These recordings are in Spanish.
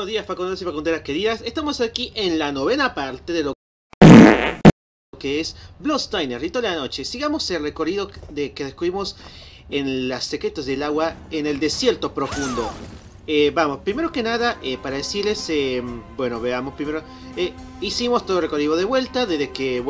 Buenos días, faconautas y faconteras queridas. Estamos aquí en la novena parte de lo que es Bloodstained: Ritual de la Noche. Sigamos el recorrido que descubrimos en las secretos del agua en el desierto profundo. Vamos, primero que nada, para decirles, bueno, veamos primero, hicimos todo el recorrido de vuelta desde que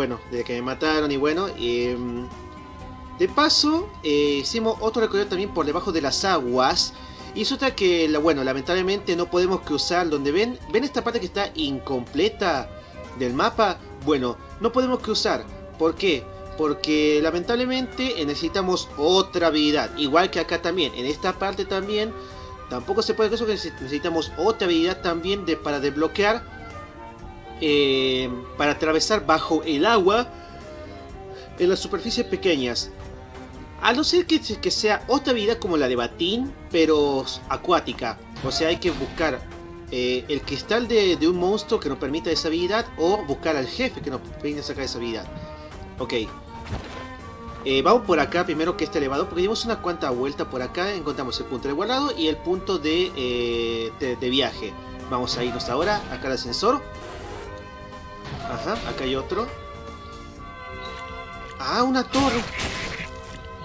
me mataron y bueno, de paso, hicimos otro recorrido también por debajo de las aguas. Y resulta que, bueno, lamentablemente no podemos cruzar donde ven esta parte que está incompleta del mapa. Bueno, no podemos cruzar. ¿Por qué? Porque lamentablemente necesitamos otra habilidad. Igual que acá también, en esta parte también tampoco se puede cruzar porque necesitamos otra habilidad también para desbloquear, para atravesar bajo el agua en las superficies pequeñas. A no ser que sea otra habilidad como la de Batín, pero acuática. O sea, hay que buscar el cristal de un monstruo que nos permita esa habilidad, o buscar al jefe que nos permita sacar esa habilidad. Ok. Vamos por acá primero, que este elevado, porque dimos una cuanta vuelta por acá. Encontramos el punto de guardado y el punto de viaje. Vamos a irnos ahora acá al ascensor. Ajá, acá hay otro. Ah, una torre.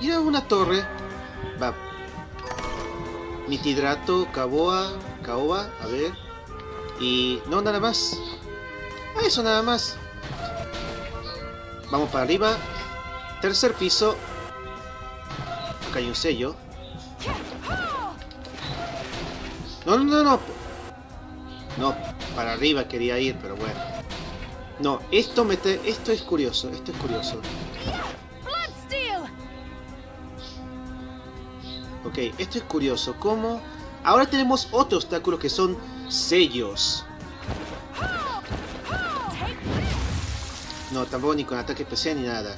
Mira, una torre. Va. Nitidrato, caoba, a ver. Y no, nada más. Ah, eso nada más. Vamos para arriba. Tercer piso. Acá hay un sello. No. No, para arriba quería ir, pero bueno. No, esto es curioso, Ok, esto es curioso, como ahora tenemos otro obstáculo que son sellos. No, tampoco ni con ataque especial ni nada.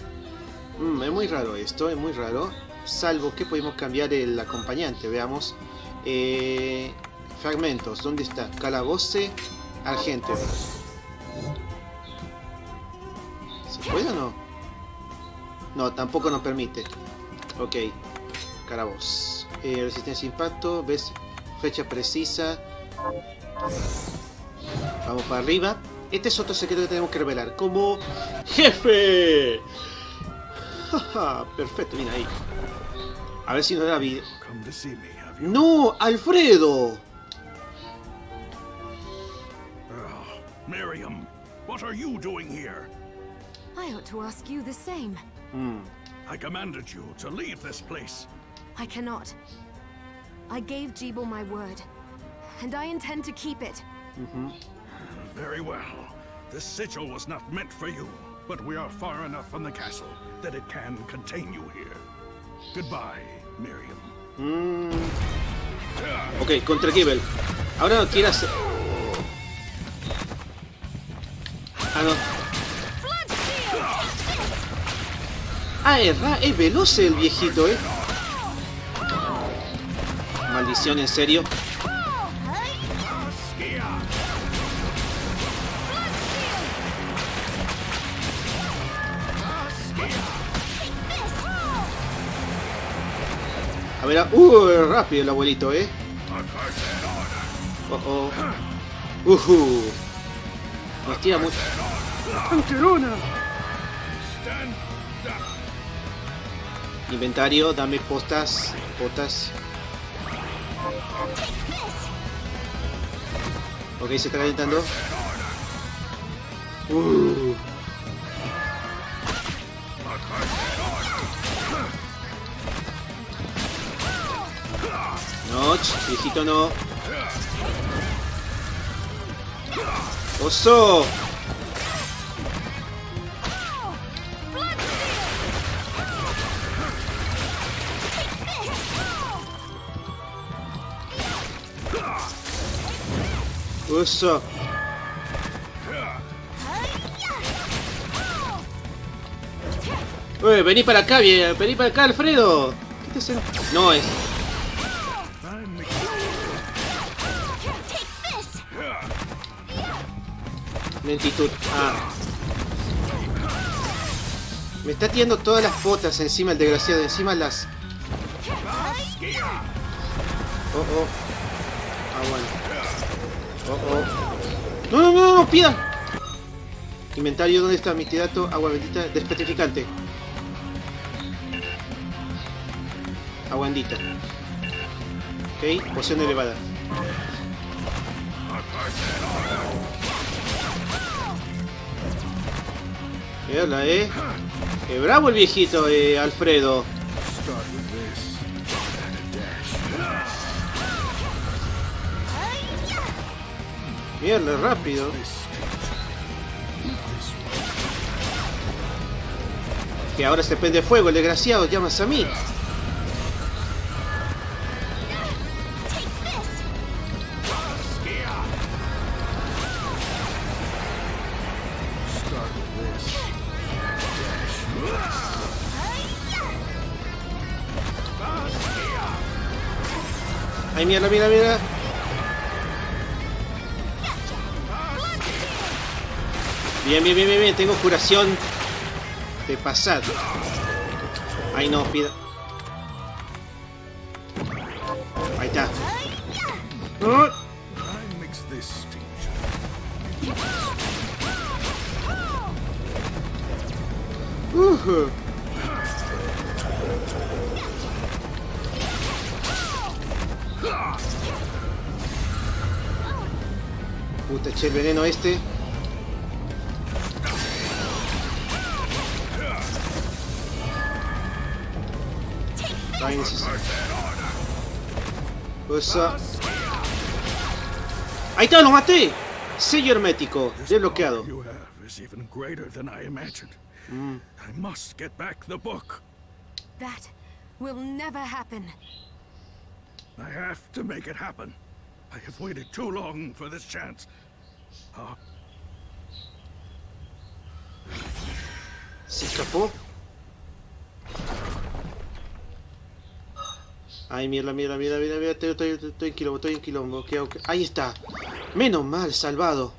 Es muy raro esto, Salvo que podemos cambiar el acompañante, veamos. Fragmentos, ¿dónde está? Calaboce, argento. ¿Se puede o no? No, tampoco nos permite. Ok, calaboce. Resistencia a impacto, ves, fecha precisa. Vamos para arriba. Este es otro secreto que tenemos que revelar como jefe. Perfecto, mira ahí. A ver si nos da vida. ¡No! ¡Alfredo! Miriam, what are you doing here? I ought to ask you the same. I commanded you to leave this place. I cannot. I gave Gible my word, and I intend to keep it. Very well. This sigil was not meant for you, but we are far enough from the castle that it can contain you here. Goodbye, Miriam. Okay, contra Gible. Ahora no quieras. Ah, no. Ah, es veloz el viejito, eh. Maldición, en serio. A ver, rápido el abuelito, eh. Nos tira mucho. Inventario, dame postas. Ok, se está calentando. No, viejito, no. ¡Oso! Uso. Uy, vení para acá, Alfredo. ¿Qué te haces? No es. Lentitud. Me está tirando todas las botas encima el desgraciado, Oh, bueno. Oh, oh. ¡No, no, no! ¡Pida! Inventario, ¿dónde está mi tirato? Agua bendita, despetrificante. Agua bendita. Ok, poción elevada. Mírala, ¿eh? ¡Qué bravo el viejito, Alfredo! Mierda, rápido. Que ahora se prende fuego, el desgraciado, llamas a mí. Ay, mira, mira, mira. Bien, bien, bien, bien, bien, tengo curación de pasado. Ay, no, pida. Ahí está. ¡Oh! Puta, che, el veneno este. Cosa. Ahí está, lo maté. Sello hermético desbloqueado. Se escapó. Ay, mierda, mierda, mierda, mierda, mierda, estoy en quilombo, okay, okay. Ahí está. Menos mal, salvado.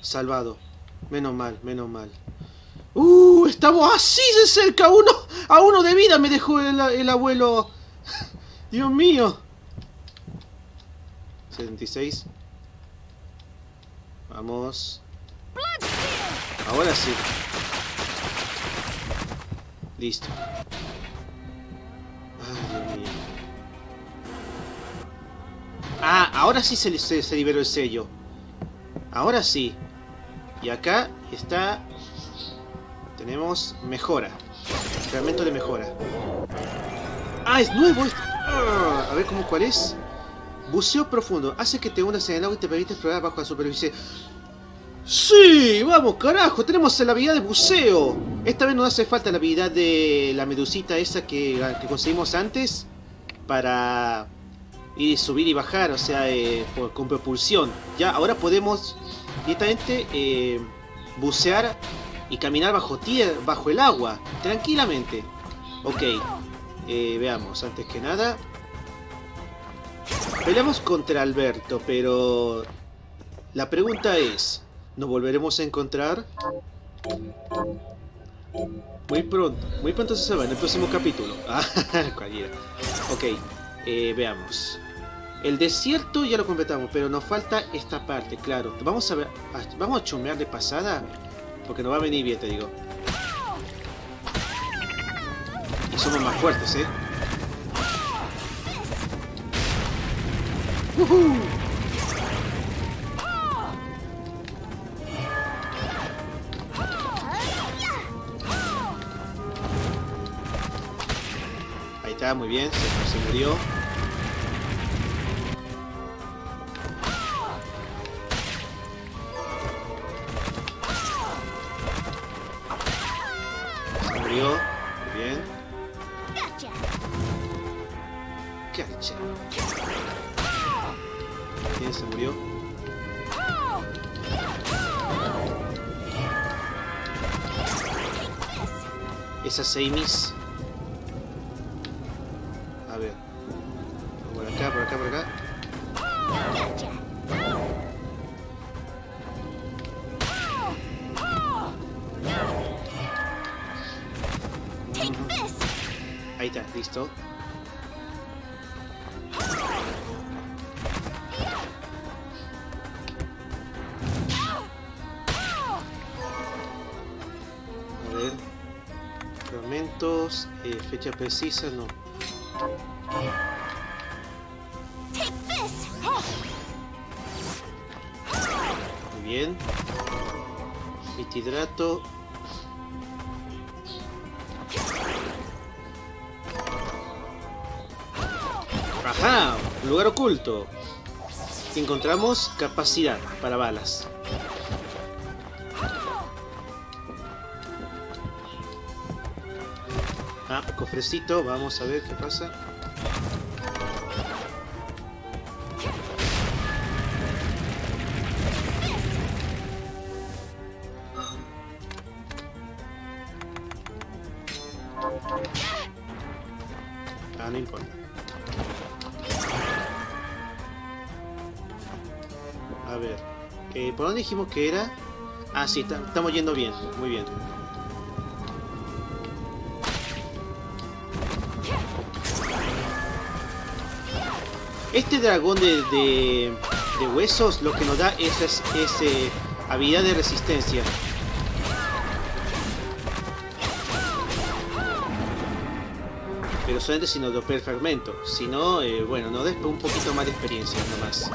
Salvado. Menos mal, menos mal. Estamos así de cerca, a uno de vida me dejó el abuelo. Dios mío. 76. Vamos. Ahora sí. Listo. Ah, ahora sí se liberó el sello. Ahora sí. Y acá está. Tenemos mejora. Fragmento de mejora. Ah, es nuevo. A ver cómo cuál es. Buceo profundo. Hace que te unas en el agua y te permite explorar bajo la superficie. ¡Sí! ¡Vamos, carajo! Tenemos la habilidad de buceo. Esta vez no hace falta la habilidad de la medusita esa que conseguimos antes. Para... y subir y bajar, o sea, con propulsión. Ya ahora podemos directamente bucear y caminar bajo tierra, bajo el agua, tranquilamente. Ok, veamos, antes que nada. Peleamos contra Alberto, pero la pregunta es, ¿nos volveremos a encontrar? Muy pronto se sabe, en el próximo capítulo. Cualquiera. Ok. Veamos. El desierto ya lo completamos, pero nos falta esta parte, claro. Vamos a ver, vamos a chumear de pasada, porque nos va a venir bien, te digo. Y somos más fuertes, ¿eh? ¡Woohoo! Ahí está, muy bien, se murió. Muy bien. Cacha. ¿Quién se murió? Esas Seimis. A ver. Por acá, por acá, por acá. Ahí está, listo. puntos, fecha precisa, no. Muy bien. Mitidrato. ¡Ajá! Lugar oculto. Encontramos capacidad para balas. Ah, cofrecito, vamos a ver qué pasa. Ah, no importa. A ver, ¿por dónde dijimos que era? Ah, sí, estamos yendo bien, muy bien. Este dragón de huesos lo que nos da es habilidad de resistencia. Pero solamente si nos dropea el fragmento. Si no, bueno, nos da un poquito más de experiencia nomás.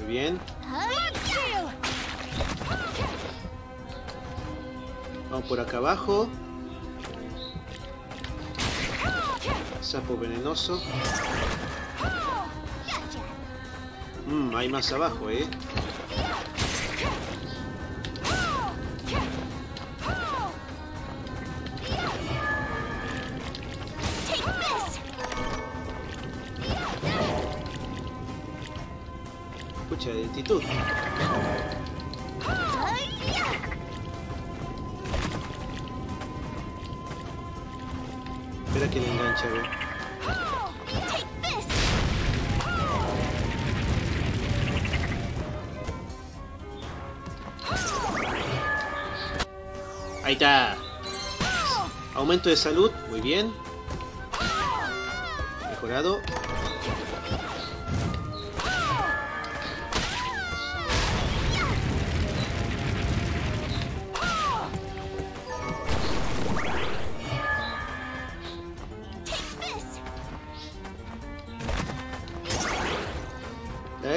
Muy bien. Vamos por acá abajo. Sapo venenoso. Hay más abajo, ¿eh? Escucha de altitud. Espera que le enganche, a ver. Ahí está. Aumento de salud, muy bien. Mejorado.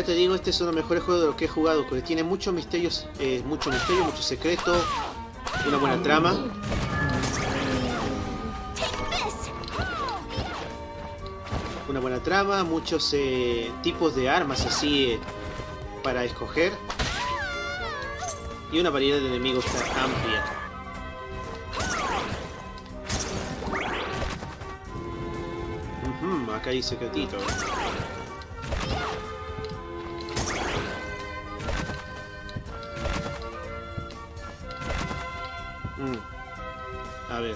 Te digo, este es uno de los mejores juegos de lo que he jugado, porque tiene muchos misterios, muchos secretos, una buena trama. Muchos tipos de armas así para escoger. Y una variedad de enemigos tan amplia. Acá hay secretito. A ver,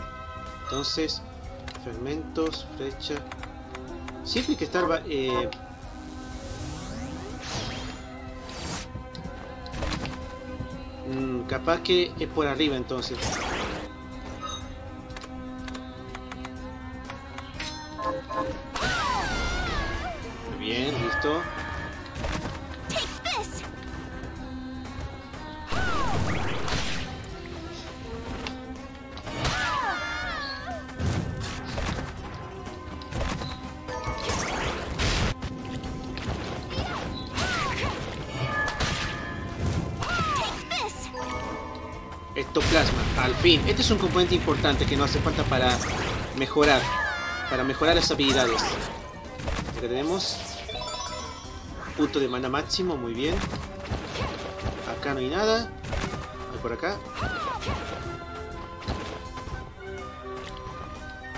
entonces, fragmentos, flecha. Siempre hay que estar capaz que es por arriba entonces. Muy bien, listo. Ectoplasma, al fin. Este es un componente importante que nos hace falta para mejorar. Para mejorar las habilidades. Acá tenemos. Punto de mana máximo, muy bien. Acá no hay nada. Voy por acá.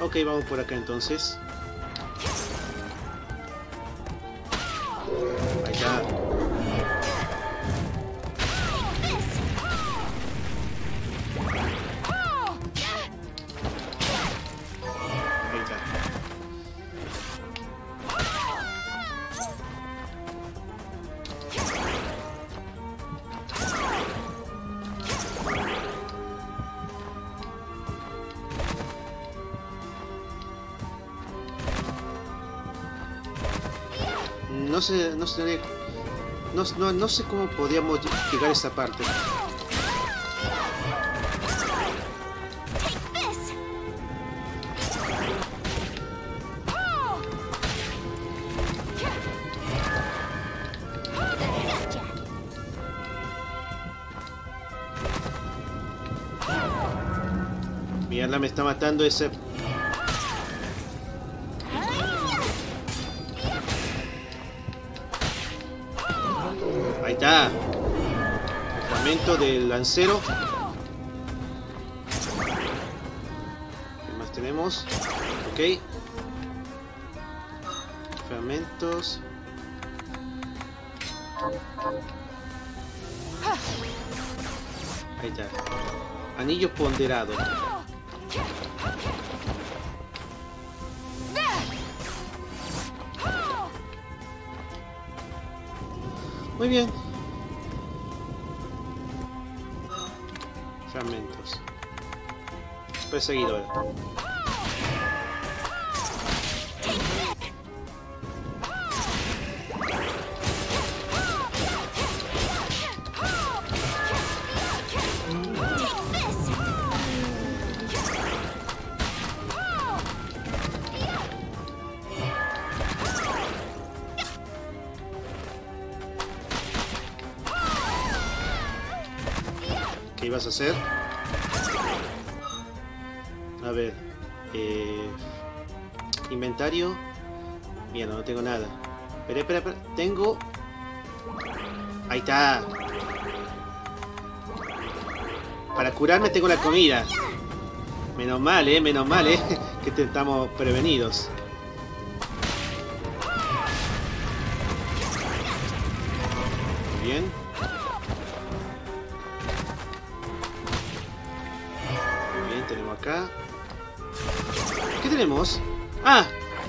Ok, vamos por acá entonces. Ahí está. No sé cómo podíamos llegar a esta parte. Mierda, me está matando ese... Ahí está. El fragmento del lancero. ¿Qué más tenemos? Ok. Fragmentos. Ahí está. Anillo ponderado. Muy bien. Fragmentos. Perseguidor. Vas a hacer a ver inventario. Mierda, no tengo nada. Espera, tengo, ahí está. Para curarme tengo la comida. Menos mal que estamos prevenidos. Bien. Acá. ¿Qué tenemos? ¡Ah!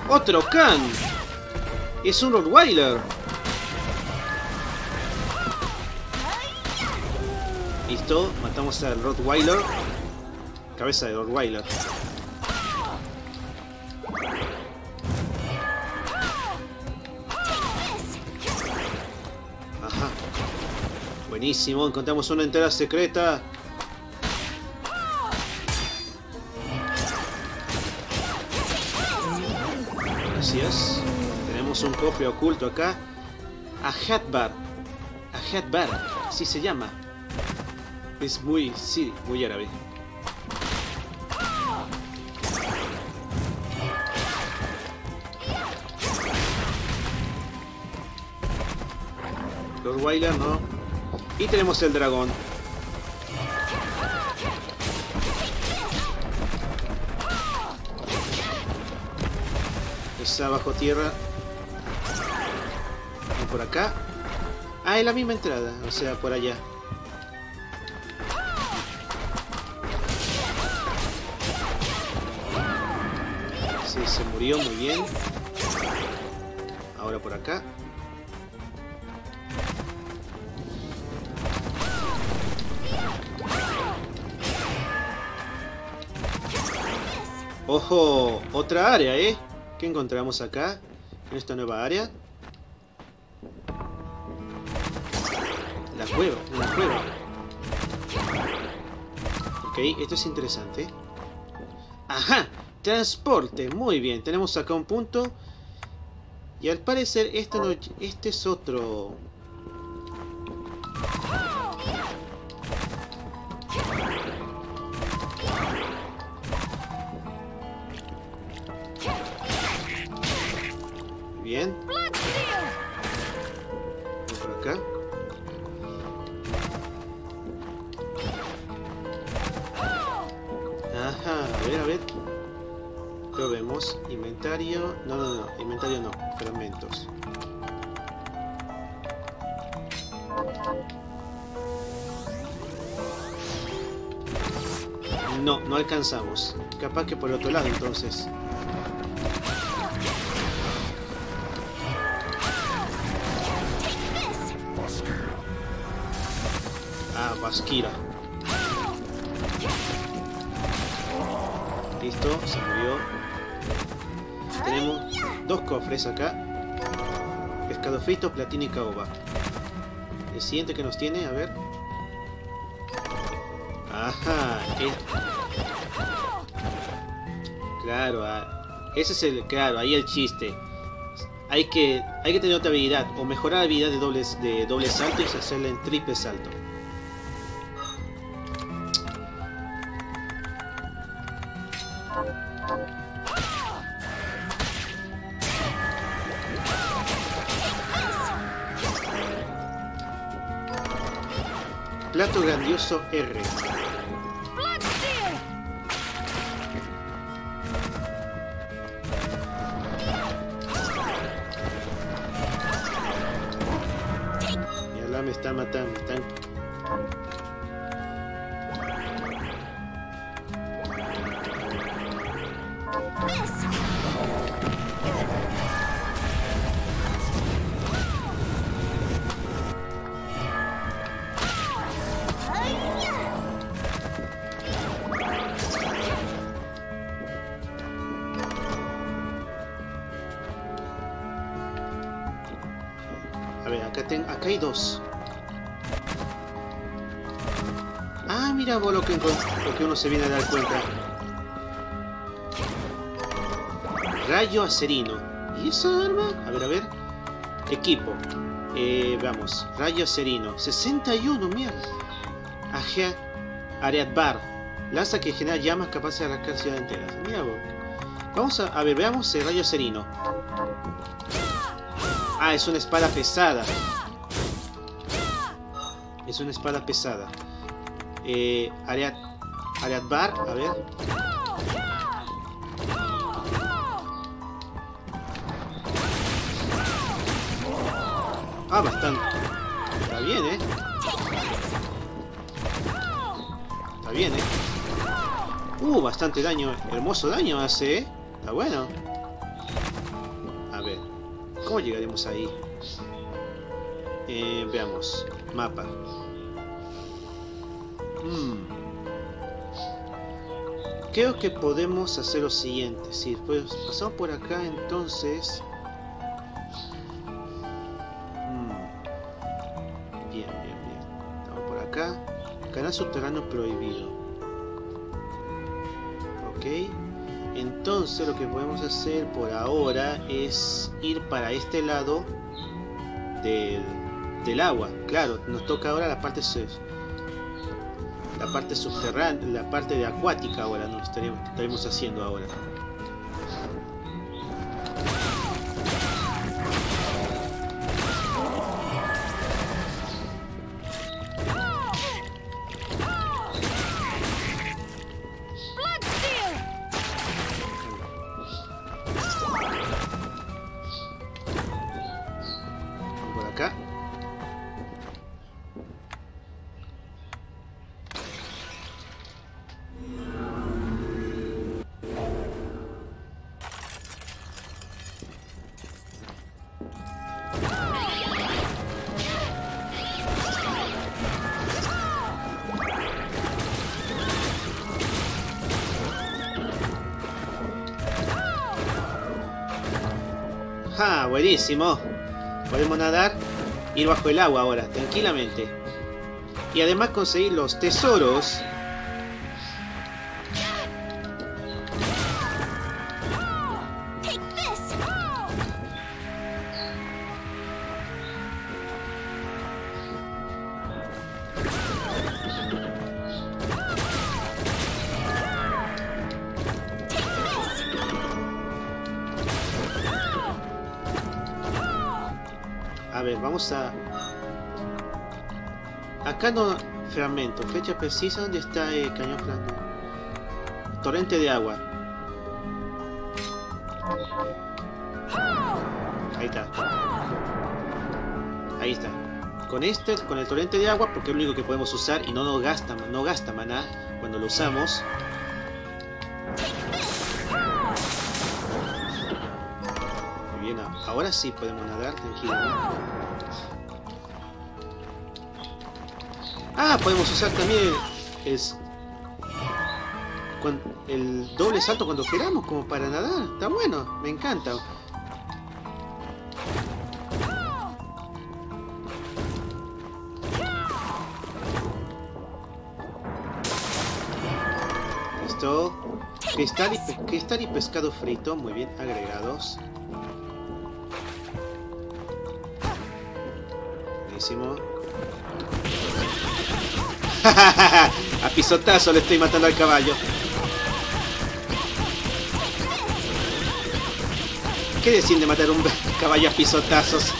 ¡Otro can! ¡Es un Rottweiler! Listo, matamos al Rottweiler. Cabeza de Rottweiler. Ajá. Buenísimo, encontramos una entrada secreta. Tenemos un cofre oculto acá. A Hatbar, así se llama. Es muy, sí, muy árabe. Rottweiler, no. Y tenemos el dragón. Está bajo tierra. Y por acá. Ah, es la misma entrada. O sea, por allá. Sí, se murió. Muy bien. Ahora por acá. ¡Ojo! Otra área, ¿eh? ¿Qué encontramos acá? En esta nueva área. La cueva, una cueva. Ok, esto es interesante. ¡Ajá! Transporte, muy bien. Tenemos acá un punto. Y al parecer este, no, este es otro... Bien. Por acá. Ajá, a ver. Probemos. Inventario. No. Inventario no. Fragmentos. No alcanzamos. Capaz que por el otro lado entonces. Basquira. Listo, se murió. Tenemos dos cofres acá. pescado frito, platino y caoba. El siguiente que nos tiene, a ver. Ajá, claro, ese es el, claro, ahí el chiste. Hay que tener otra habilidad, o mejorar la habilidad de doble salto y hacerla en triple salto. Plato grandioso R. Ya la me está matando, me están... Acá hay dos. Ah, mira vos lo que uno se viene a dar cuenta. Rayo acerino. ¿Y esa arma? A ver. Equipo. Vamos. Rayo acerino. 61, mierda. Ajá. Ariadbar. Lanza que genera llamas capaces de arrancar ciudades enteras. Mira vos. Vamos a ver, veamos el rayo acerino. Ah, es una espada pesada. Es una espada pesada. Ariadbar, a ver. Ah, bastante. Está bien, ¿eh? Está bien, ¿eh? Bastante daño. Hermoso daño hace, ¿eh? Está bueno. ¿Cómo llegaremos ahí? Veamos. Mapa. Creo que podemos hacer lo siguiente. Sí, pues pasamos por acá entonces. Bien, bien, bien. Estamos por acá. Canal subterráneo prohibido. Ok. Entonces lo que podemos hacer por ahora es ir para este lado del agua. Claro, nos toca ahora la parte subterránea, la parte de acuática ahora nos estaremos haciendo ahora. Ah, buenísimo. Podemos nadar, ir bajo el agua ahora, tranquilamente. Y además conseguir los tesoros. Acá no, fragmento, fecha precisa donde está el cañón fragmento. Torrente de agua. Ahí está. Ahí está. Con el torrente de agua, porque es lo único que podemos usar y no gasta maná cuando lo usamos. Muy bien, ahora sí podemos nadar tranquilamente. Ah, podemos usar también el doble salto cuando queramos, como para nadar. Está bueno, me encanta. Listo. Cristal y pescado frito, muy bien, agregados. Buenísimo. A pisotazo le estoy matando al caballo. ¿Qué decir de matar un caballo a pisotazos?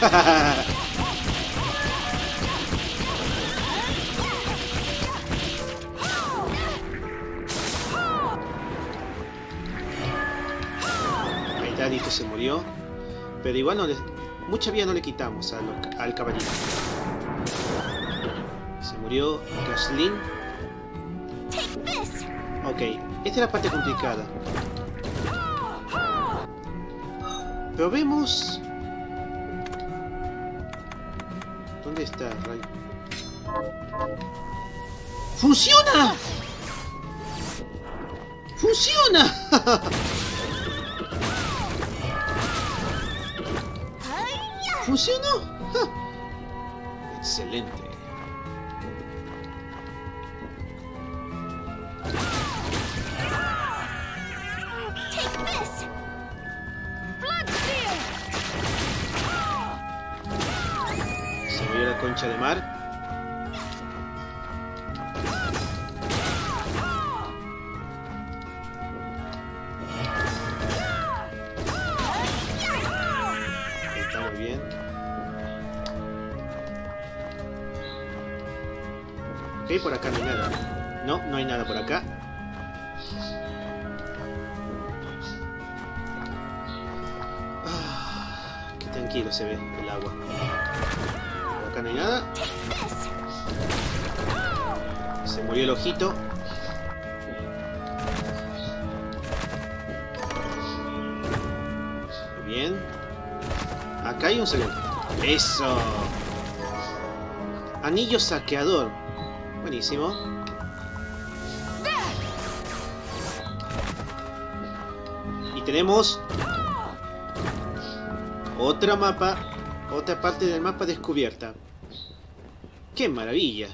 Ahí está, dijo, se murió. Pero igual no le, mucha vida no le quitamos al caballito. Se murió Gaslin. Ok, esta es la parte complicada. Probemos. ¿Dónde está Ray? ¡Funciona! ¡Funciona! ¿Funcionó? ¡Ja! Excelente. Concha de mar. Está muy bien. Ok, por acá no hay nada. No, no hay nada por acá. Ah, qué tranquilo se ve el agua. Acá no hay nada. Se murió el ojito. Muy bien. Acá hay un segundo. ¡Eso! Anillo saqueador. Buenísimo. Y tenemos otra mapa. Otra parte del mapa descubierta. ¡Qué maravilla!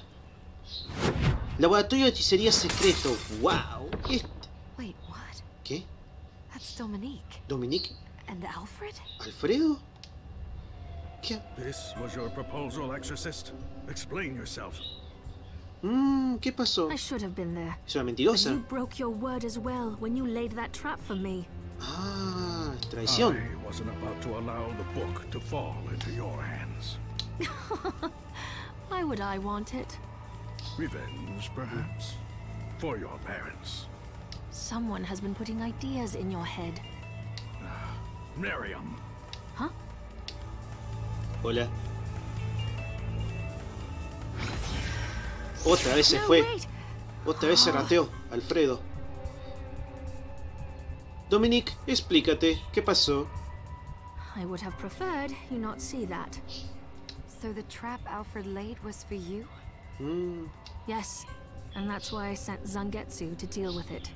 Laboratorio de hechicería secreto. ¡Wow! ¿Qué? That's Dominique. ¿Dominique? And Alfred? ¿Alfredo? ¿Qué? This was your proposal, exorcist. Explain yourself. ¿Qué pasó? Es una mentirosa. You broke your word as well when you laid that trap for me. Ah, traición. I wasn't about to allow the book to fall into your hands. Why would I want it? Revenge, perhaps, for your parents. Someone has been putting ideas in your head. Miriam. Huh? Hola. Otra vez se fue. Otra vez se rateó, Alfredo. Dominique, explícate, ¿qué pasó? I would have preferred you not see that. So the trap Alfred laid was for you? Yes, and that's why I sent Zangetsu to deal with it.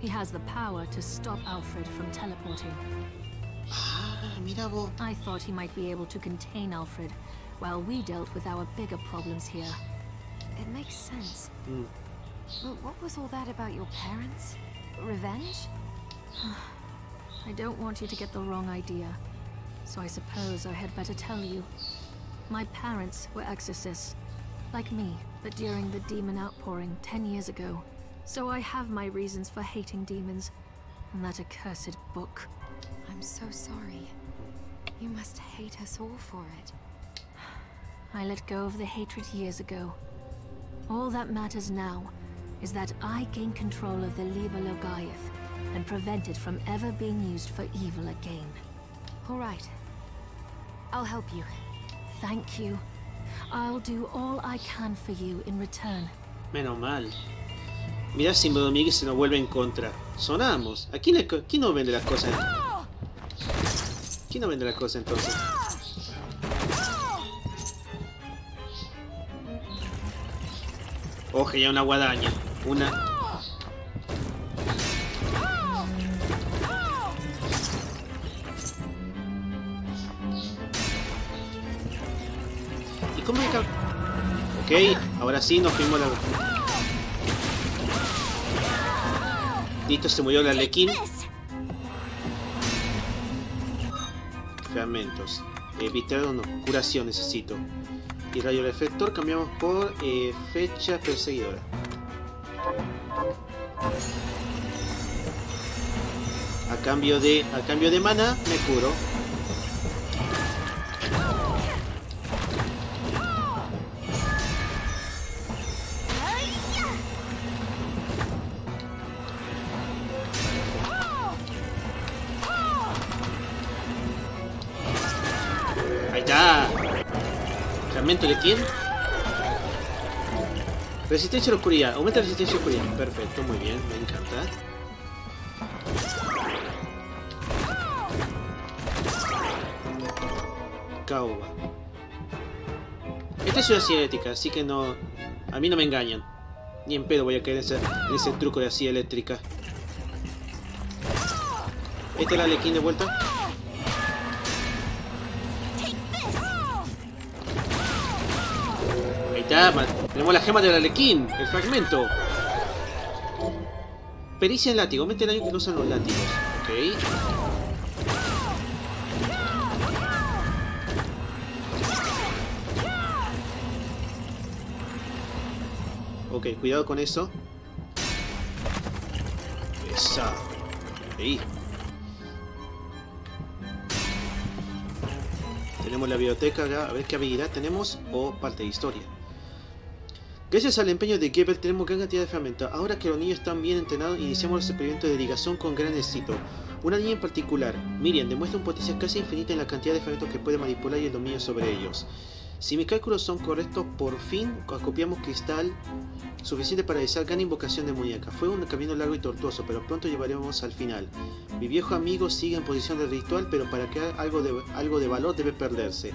He has the power to stop Alfred from teleporting. I thought he might be able to contain Alfred while we dealt with our bigger problems here. It makes sense. But what was all that about your parents? Revenge? I don't want you to get the wrong idea. So I suppose I had better tell you. My parents were exorcists, like me, but during the demon outpouring 10 years ago. So I have my reasons for hating demons, and that accursed book. I'm so sorry. You must hate us all for it. I let go of the hatred years ago. All that matters now is that I gain control of the Libra Logaeth and prevent it from ever being used for evil again. All right. I'll help you. Thank you. I'll do all I can for you in return. Menos mal. Mira si Dominique se nos vuelve en contra. Sonamos. ¿A quién nos vende las cosas? ¿Quién nos vende las cosas entonces? Oje, ya una guadaña. Una. Ok, ahora sí nos fuimos la... Listo, se murió el Arlequín. Fragmentos. Vitero no. Curación necesito. Y rayo reflector. Cambiamos por fecha perseguidora. A cambio de mana me curo. Ahí está. Fragmento de quién. Resistencia a la oscuridad. Aumenta la resistencia a la oscuridad. Perfecto, muy bien, me encanta. Cueva. Esta es una silla eléctrica, así que no... A mí no me engañan. Ni en pedo voy a caer en ese truco de la silla eléctrica. Este es el Arlequín de vuelta. Ahí está, man. Tenemos la gema del Arlequín. El fragmento. Pericia en látigo. Mete el daño que usan los látigos. Ok. Ok, cuidado con eso. Esa. Ahí. Tenemos la biblioteca acá. A ver qué habilidad tenemos. O parte de historia. Gracias al empeño de Gible tenemos gran cantidad de fragmentos. Ahora que los niños están bien entrenados, iniciamos los experimentos de ligación con gran éxito. Una niña en particular, Miriam, demuestra un potencial casi infinito en la cantidad de fragmentos que puede manipular y el dominio sobre ellos. Si mis cálculos son correctos, por fin acopiamos cristal suficiente para realizar gran invocación de muñeca. Fue un camino largo y tortuoso, pero pronto llevaremos al final. Mi viejo amigo sigue en posición del ritual, pero para crear algo de valor debe perderse.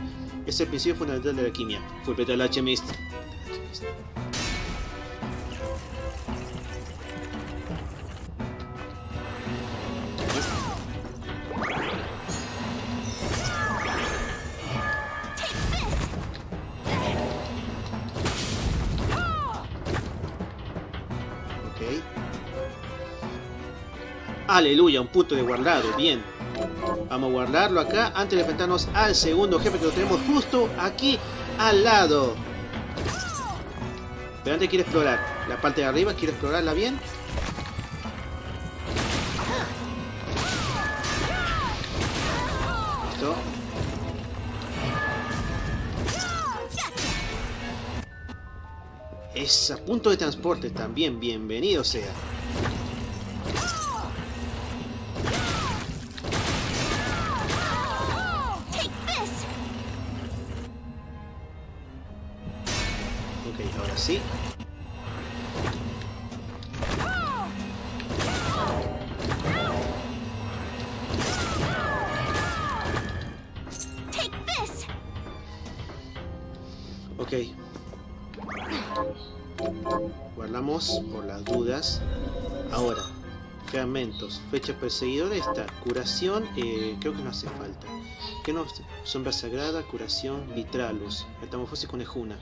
Es el principio fundamental de la alquimia. Fue Peter el Alchemist. Aleluya, un punto de guardado, bien. Vamos a guardarlo acá antes de enfrentarnos al segundo jefe que lo tenemos justo aquí al lado. Pero antes quiero explorar la parte de arriba, quiero explorarla bien. Listo. Esa, punto de transporte también, bienvenido sea. Sí. Ok. Guardamos por las dudas. Ahora, fragmentos, fecha perseguidora, esta, curación, creo que no hace falta. ¿Qué no? Sombra sagrada, curación, vitralus, metamorfosis conejuna.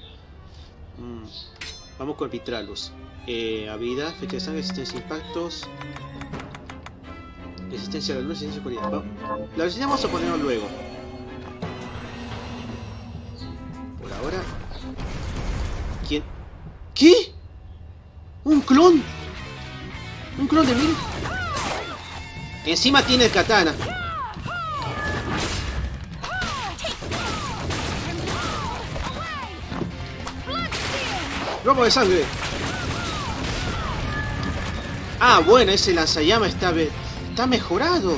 Vamos con Vitralus. Habilidad, fecha de sangre, resistencia a impactos, resistencia a la luz, resistencia a la oscuridad. La resistencia vamos a ponernos luego. Por ahora. ¿Quién? ¿Qué? ¿Un clon? ¿Un clon de mí? Encima tiene el katana. ¡Robo de sangre! Ah, bueno, ese lanzallamas está mejorado.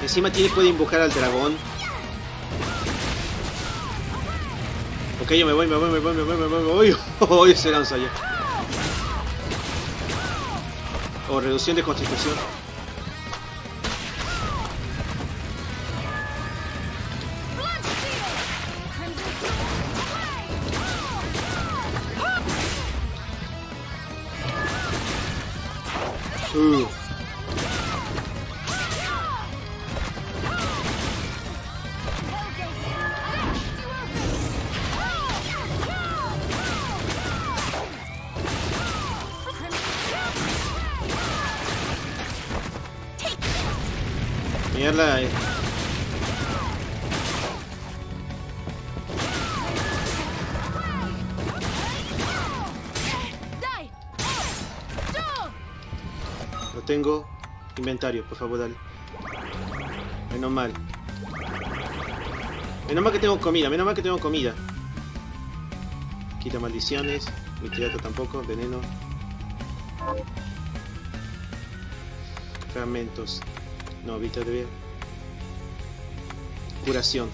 Encima puede invocar al dragón. Ok, yo me voy. Oh, se lanza ya. O reducción de constitución. Mírala ahí. Lo tengo. Inventario, por favor, dale. Menos mal. Menos mal que tengo comida, menos mal que tengo comida. Quita maldiciones. Mitigato tampoco, veneno. Fragmentos. No, vista de bien. Curación.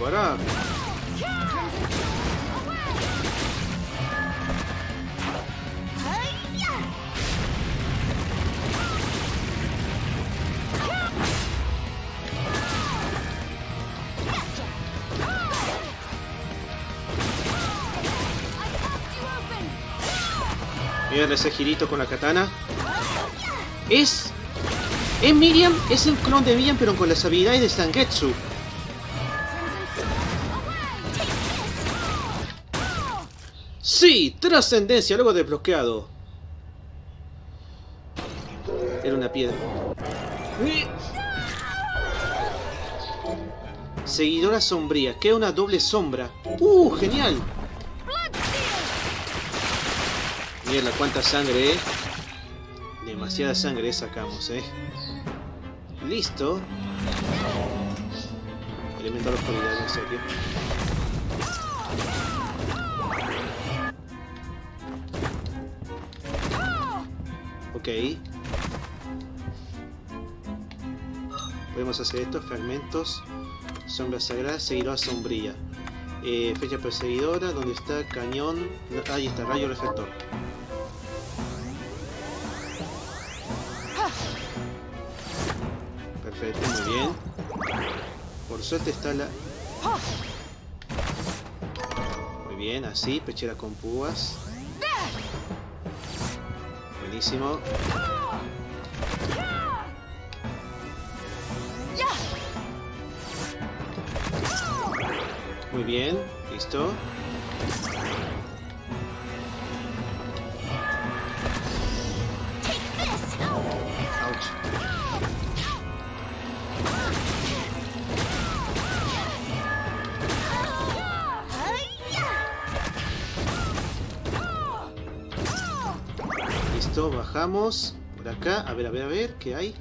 Pará. Mira ese girito con la katana. Es Miriam, es el clon de Miriam, pero con las habilidades de Zangetsu. ¡Sí! ¡Trascendencia! Luego desbloqueado. Era una piedra. Seguidora sombría. Queda una doble sombra. ¡Uh! ¡Genial! Mierda, cuánta sangre, ¿eh? Demasiada sangre sacamos, ¿eh? Listo. Elemental oscuridad, en serio. Ok. Podemos hacer estos fragmentos. Sombra sagrada, seguidora sombría. Fecha perseguidora, ¿dónde está? Cañón. Ahí está, rayo reflector. Perfecto, muy bien. Por suerte está la... Muy bien, así, pechera con púas. Buenísimo. Muy bien, listo. Bajamos por acá, a ver, ¿qué hay?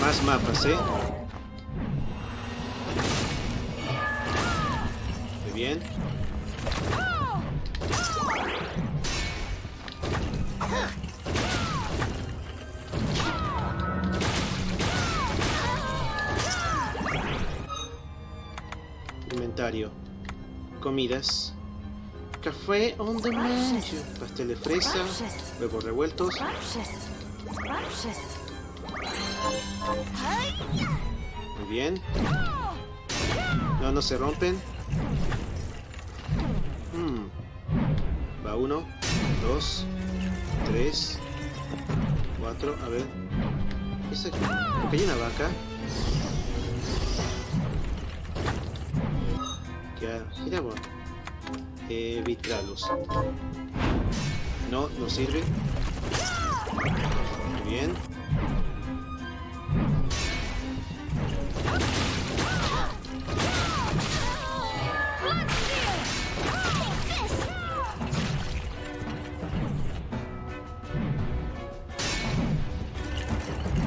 Más mapas, ¿eh? Muy bien. Inventario. Comidas. Café on the mansion, pastel de fresa, huevos revueltos. Muy bien. No, no se rompen. Va 1, 2, 3, 4, a ver. Aquí hay una vaca. Ya, mira vos. Vitralos. No, no sirve. Muy bien.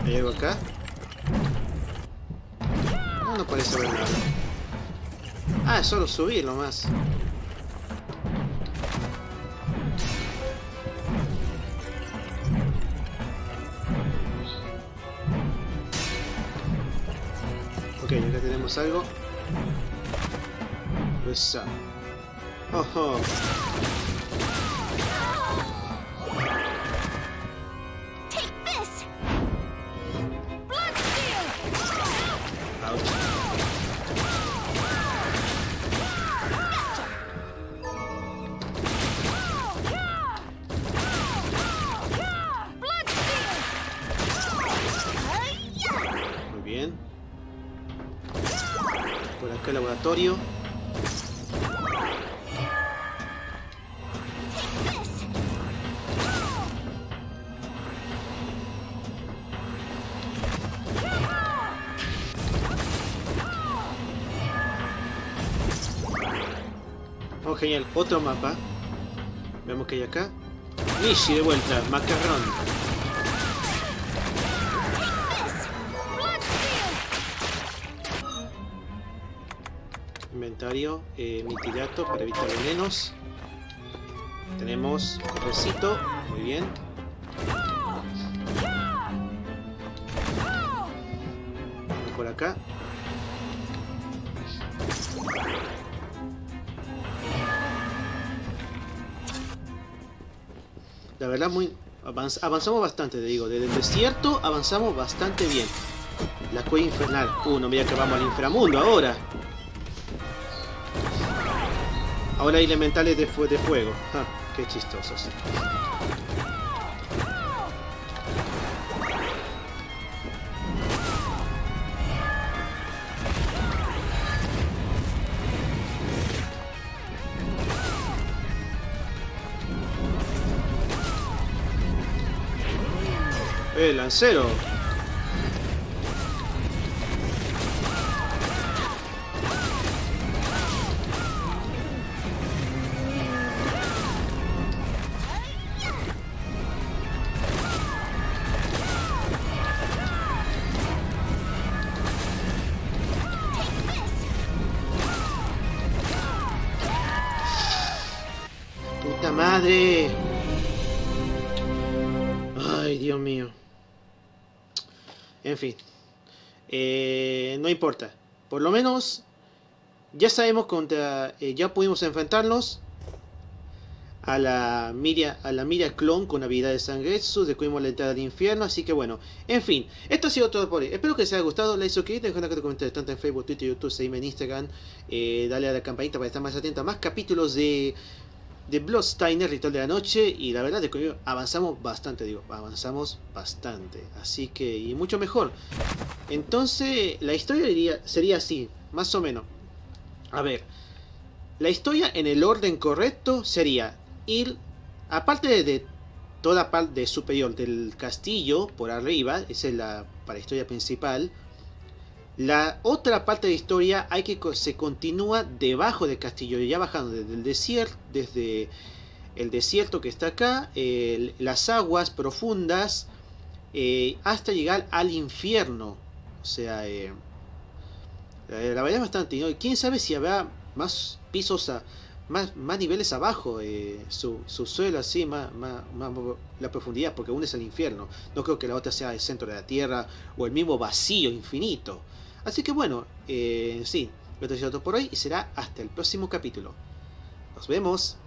¿Hay algo acá? No, no parece haber nada. Ah, solo subir nomás. Algo. Pues, ojo. laboratorio. Oh, genial, otro mapa. Veamos que hay acá. Nishi de vuelta, macarrón. Inventario, mitigato para evitar venenos. Tenemos recito, muy bien. Por acá. La verdad, muy avanzamos bastante, te digo. Desde el desierto avanzamos bastante bien. La cueva infernal. No mira que vamos al inframundo ahora. Ahora hay elementales de fuego. Ah, qué chistosos. El lancero. Puta madre. Ay, Dios mío. En fin, no importa. Por lo menos ya sabemos contra, ya pudimos enfrentarnos a la Miriam clon con habilidades de Zangetsu. Descubrimos la entrada de infierno, así que bueno. En fin, esto ha sido todo por hoy. Espero que les haya gustado. Like, suscríbete, dejad acá tus comentarios tanto en Facebook, Twitter, YouTube, seguime en Instagram. Dale a la campanita para estar más atento a más capítulos de Bloodstained, Ritual de la Noche, y la verdad es que avanzamos bastante, así que, y mucho mejor. Entonces, la historia sería así, más o menos. A ver, la historia en el orden correcto sería ir, aparte de toda parte superior del castillo, por arriba, esa es la para historia principal. La otra parte de la historia hay que se continúa debajo del castillo, ya bajando desde el desierto, que está acá, las aguas profundas, hasta llegar al infierno. O sea, la verdad es bastante, ¿no? ¿Quién sabe si habrá más pisos, más niveles abajo, su suelo así, más la profundidad, porque una es el infierno? No creo que la otra sea el centro de la tierra o el mismo vacío infinito. Así que bueno, sí, esto es todo por hoy y será hasta el próximo capítulo. Nos vemos.